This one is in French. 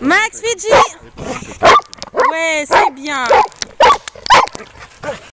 Max, Fidji. Ouais, c'est bien.